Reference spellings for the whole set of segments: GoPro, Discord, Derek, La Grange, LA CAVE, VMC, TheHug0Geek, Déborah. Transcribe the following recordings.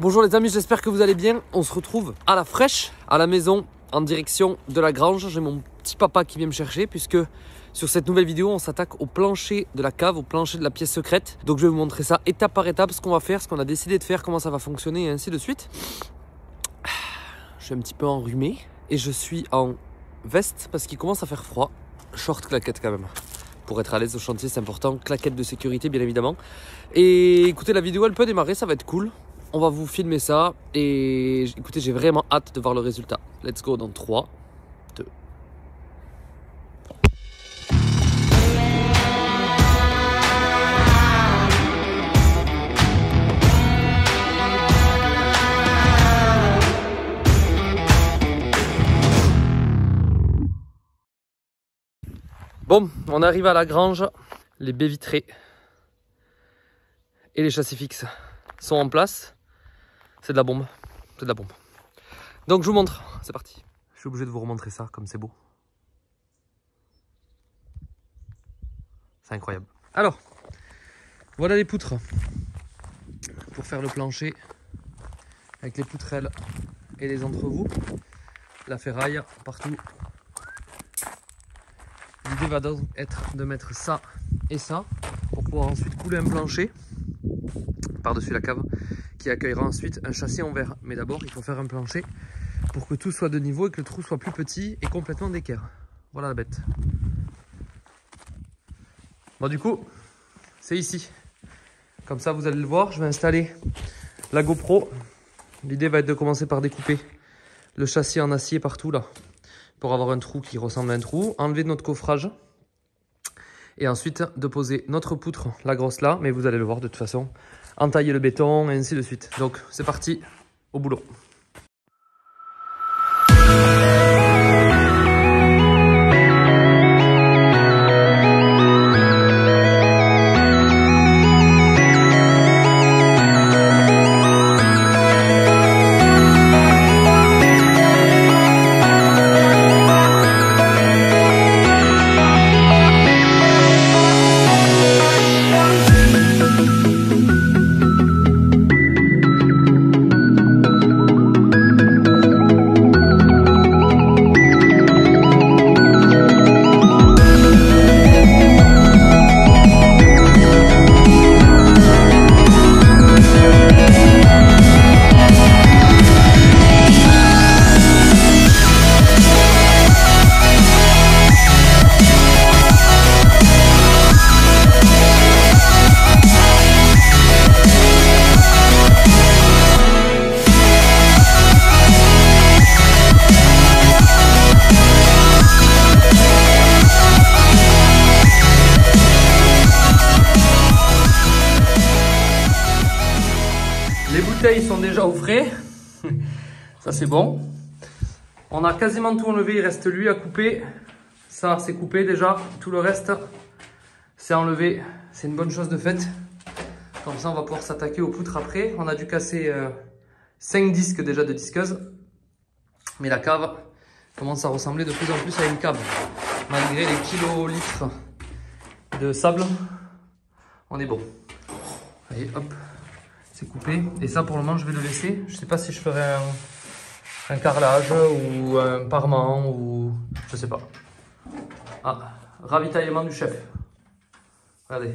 Bonjour les amis, j'espère que vous allez bien. On se retrouve à la fraîche, à la maison, en direction de la grange. J'ai mon petit papa qui vient me chercher puisque sur cette nouvelle vidéo, on s'attaque au plancher de la cave, au plancher de la pièce secrète. Donc je vais vous montrer ça étape par étape, ce qu'on va faire, ce qu'on a décidé de faire, comment ça va fonctionner et ainsi de suite. Je suis un petit peu enrhumé et je suis en veste parce qu'il commence à faire froid. Short claquette quand même. Pour être à l'aise au chantier, c'est important. Claquette de sécurité, bien évidemment. Et écoutez, la vidéo, elle peut démarrer, ça va être cool. On va vous filmer ça et écoutez, j'ai vraiment hâte de voir le résultat. Let's go dans 3, 2... Bon, on arrive à la grange. Les baies vitrées et les châssis fixes sont en place. C'est de la bombe, c'est de la bombe. Donc je vous montre, c'est parti. Je suis obligé de vous remontrer ça, comme c'est beau. C'est incroyable. Alors, voilà les poutres pour faire le plancher avec les poutrelles et les entrevous. La ferraille partout. L'idée va donc être de mettre ça et ça pour pouvoir ensuite couler un plancher par-dessus la cave qui accueillera ensuite un châssis en verre. Mais d'abord, il faut faire un plancher pour que tout soit de niveau et que le trou soit plus petit et complètement d'équerre. Voilà la bête. Bon, du coup, c'est ici. Comme ça, vous allez le voir, je vais installer la GoPro. L'idée va être de commencer par découper le châssis en acier partout là pour avoir un trou qui ressemble à un trou, enlever notre coffrage et ensuite de poser notre poutre, la grosse là, mais vous allez le voir de toute façon, entailler le béton et ainsi de suite. Donc c'est parti, au boulot. Ils sont déjà au frais, ça c'est bon. On a quasiment tout enlevé, il reste lui à couper. Ça c'est coupé déjà, tout le reste c'est enlevé, c'est une bonne chose de faite. Comme ça on va pouvoir s'attaquer aux poutres après. On a dû casser 5 disques déjà de disqueuse, mais la cave commence à ressembler de plus en plus à une cave. Malgré les kilolitres de sable, on est bon. Allez hop, coupé. Et ça pour le moment je vais le laisser. Je sais pas si je ferai un carrelage ou un parement ou je sais pas. Ah, ravitaillement du chef, regardez.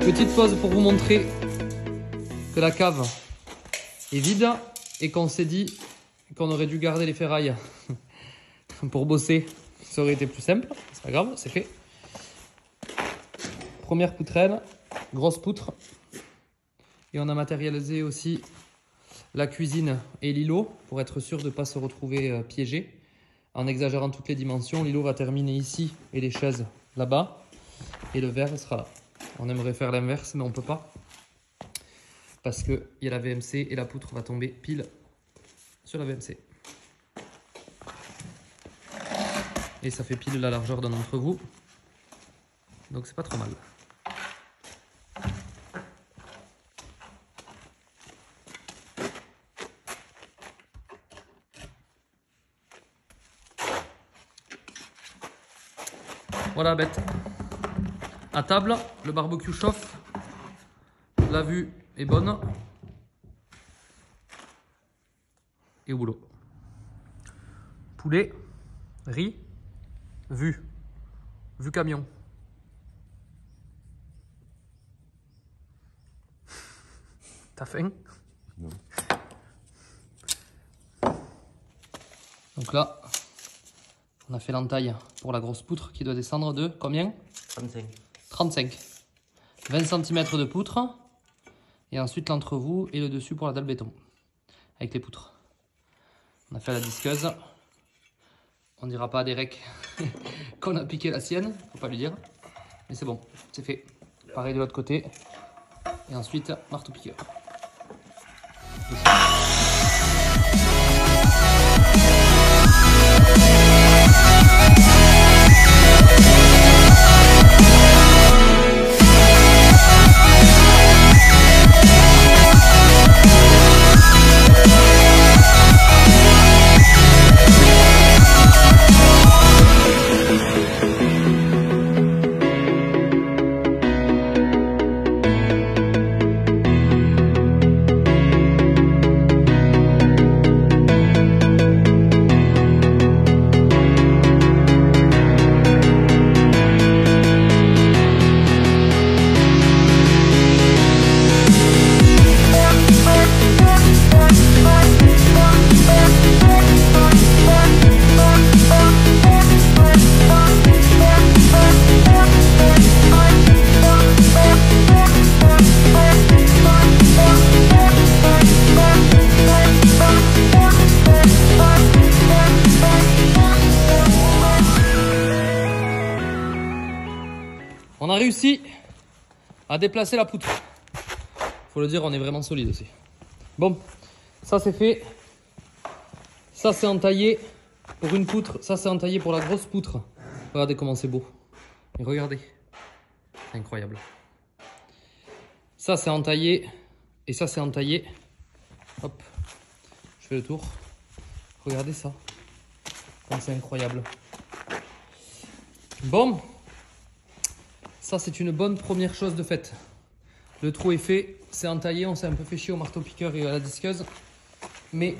Petite pause pour vous montrer que la cave est vide et qu'on s'est dit qu'on aurait dû garder les ferrailles pour bosser. Ça aurait été plus simple, c'est pas grave, c'est fait. Première poutrelle, grosse poutre, et on a matérialisé aussi la cuisine et l'îlot pour être sûr de ne pas se retrouver piégé en exagérant toutes les dimensions. L'îlot va terminer ici et les chaises là-bas, et le verre sera là. On aimerait faire l'inverse mais on peut pas, parce qu'il y a la VMC et la poutre va tomber pile sur la VMC. Et ça fait pile la largeur d'un entrevous. Donc c'est pas trop mal. Voilà, bête. À table, le barbecue chauffe. La vue est bonne. Et au boulot. Poulet, riz, vue. Vue camion. T'as faim? Non. Donc là, on a fait l'entaille pour la grosse poutre qui doit descendre de combien? 35. 35. 20 cm de poutre. Et ensuite l'entrevous et le dessus pour la dalle béton. Avec les poutres. On a fait la disqueuse. On dira pas à Derek qu'on a piqué la sienne. Faut pas lui dire. Mais c'est bon, c'est fait. Pareil de l'autre côté. Et ensuite, marteau-piqueur. On a réussi à déplacer la poutre. Faut le dire, on est vraiment solide aussi. Bon, ça c'est fait. Ça c'est entaillé pour une poutre. Ça c'est entaillé pour la grosse poutre. Regardez comment c'est beau. Et regardez, c'est incroyable. Ça c'est entaillé et ça c'est entaillé. Hop, je fais le tour. Regardez ça. Comme c'est incroyable. Bon. Ça, c'est une bonne première chose de faite. Le trou est fait, c'est entaillé, on s'est un peu fait chier au marteau-piqueur et à la disqueuse. Mais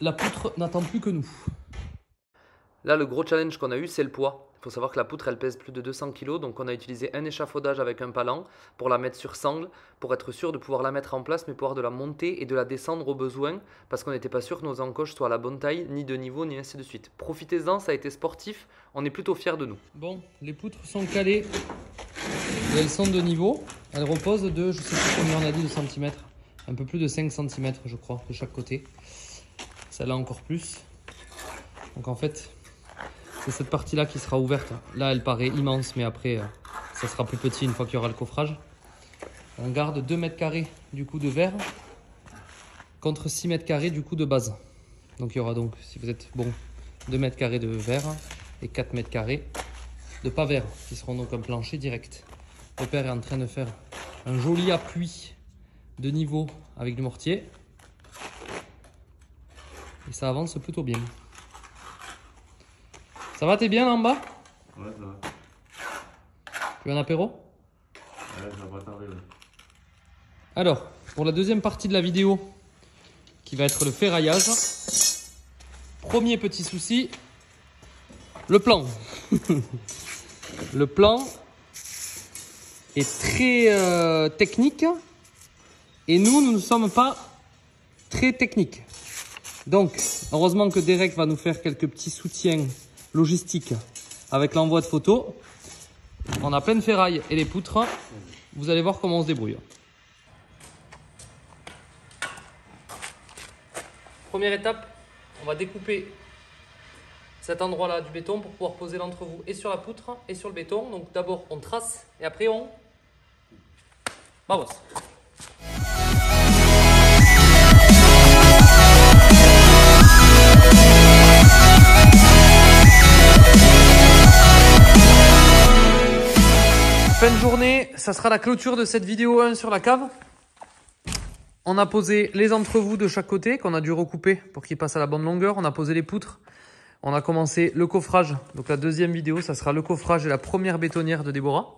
la poutre n'attend plus que nous. Là, le gros challenge qu'on a eu, c'est le poids. Il faut savoir que la poutre, elle pèse plus de 200 kg. Donc, on a utilisé un échafaudage avec un palan pour la mettre sur sangle, pour être sûr de pouvoir la mettre en place, mais pouvoir de la monter et de la descendre au besoin, parce qu'on n'était pas sûr que nos encoches soient à la bonne taille, ni de niveau, ni ainsi de suite. Profitez-en, ça a été sportif. On est plutôt fiers de nous. Bon, les poutres sont calées. Et elles sont de niveau. Elles reposent de, je sais plus combien on a dit, de centimètres. Un peu plus de 5 cm, je crois, de chaque côté. Celle-là encore plus. Donc, en fait... c'est cette partie-là qui sera ouverte. Là, elle paraît immense, mais après, ça sera plus petit une fois qu'il y aura le coffrage. On garde 2 mètres carrés du coup de verre contre 6 mètres carrés du coup de base. Donc, il y aura donc, si vous êtes bon, 2 mètres carrés de verre et 4 mètres carrés de pas verre qui seront donc un plancher direct. Le père est en train de faire un joli appui de niveau avec du mortier. Et ça avance plutôt bien. Ça va, t'es bien là en bas? Ouais, ça va. Tu veux un apéro? Ouais, ça va pas tarder. Alors, pour la deuxième partie de la vidéo, qui va être le ferraillage, premier petit souci, le plan. Le plan est très technique et nous ne sommes pas très techniques. Donc, heureusement que Derek va nous faire quelques petits soutiens logistique avec l'envoi de photos. On a plein de ferraille et les poutres. Vous allez voir comment on se débrouille. Première étape, on va découper cet endroit là du béton pour pouvoir poser l'entrevous et sur la poutre et sur le béton. Donc d'abord on trace et après on babosse. Fin de journée, ça sera la clôture de cette vidéo 1 sur la cave. On a posé les entrevous de chaque côté qu'on a dû recouper pour qu'ils passent à la bonne longueur. On a posé les poutres. On a commencé le coffrage, donc la deuxième vidéo, ça sera le coffrage et la première bétonnière de Déborah.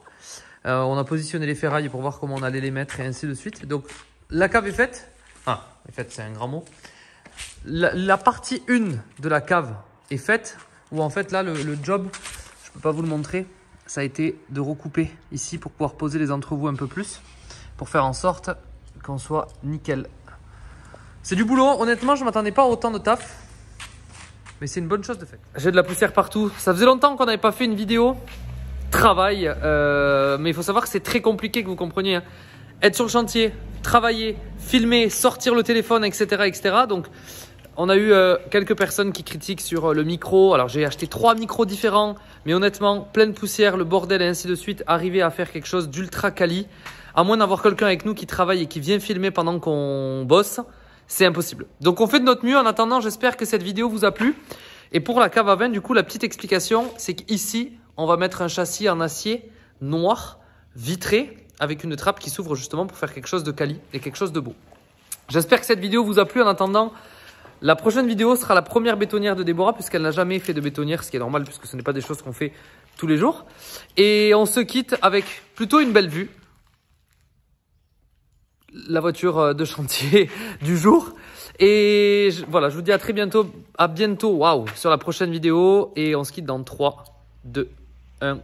On a positionné les ferrailles pour voir comment on allait les mettre et ainsi de suite. Donc la cave est faite. Ah, est faite, c'est un grand mot. La partie 1 de la cave est faite, où en fait là le job, je ne peux pas vous le montrer, ça a été de recouper ici pour pouvoir poser les entrevous un peu plus, pour faire en sorte qu'on soit nickel. C'est du boulot, honnêtement je ne m'attendais pas à autant de taf, mais c'est une bonne chose de fait. J'ai de la poussière partout, ça faisait longtemps qu'on n'avait pas fait une vidéo travail, mais il faut savoir que c'est très compliqué, que vous compreniez, hein. Être sur le chantier, travailler, filmer, sortir le téléphone, etc. etc. Donc on a eu quelques personnes qui critiquent sur le micro. Alors j'ai acheté 3 micros différents, mais honnêtement, pleine poussière, le bordel et ainsi de suite, arriver à faire quelque chose d'ultra quali, à moins d'avoir quelqu'un avec nous qui travaille et qui vient filmer pendant qu'on bosse, c'est impossible. Donc on fait de notre mieux. En attendant, j'espère que cette vidéo vous a plu. Et pour la cave à vin, du coup, la petite explication, c'est qu'ici, on va mettre un châssis en acier noir, vitré, avec une trappe qui s'ouvre justement pour faire quelque chose de quali et quelque chose de beau. J'espère que cette vidéo vous a plu. En attendant, la prochaine vidéo sera la première bétonnière de Déborah, puisqu'elle n'a jamais fait de bétonnière, ce qui est normal puisque ce n'est pas des choses qu'on fait tous les jours. Et on se quitte avec plutôt une belle vue. La voiture de chantier du jour. Et voilà, je vous dis à très bientôt. À bientôt, waouh, sur la prochaine vidéo. Et on se quitte dans 3, 2, 1.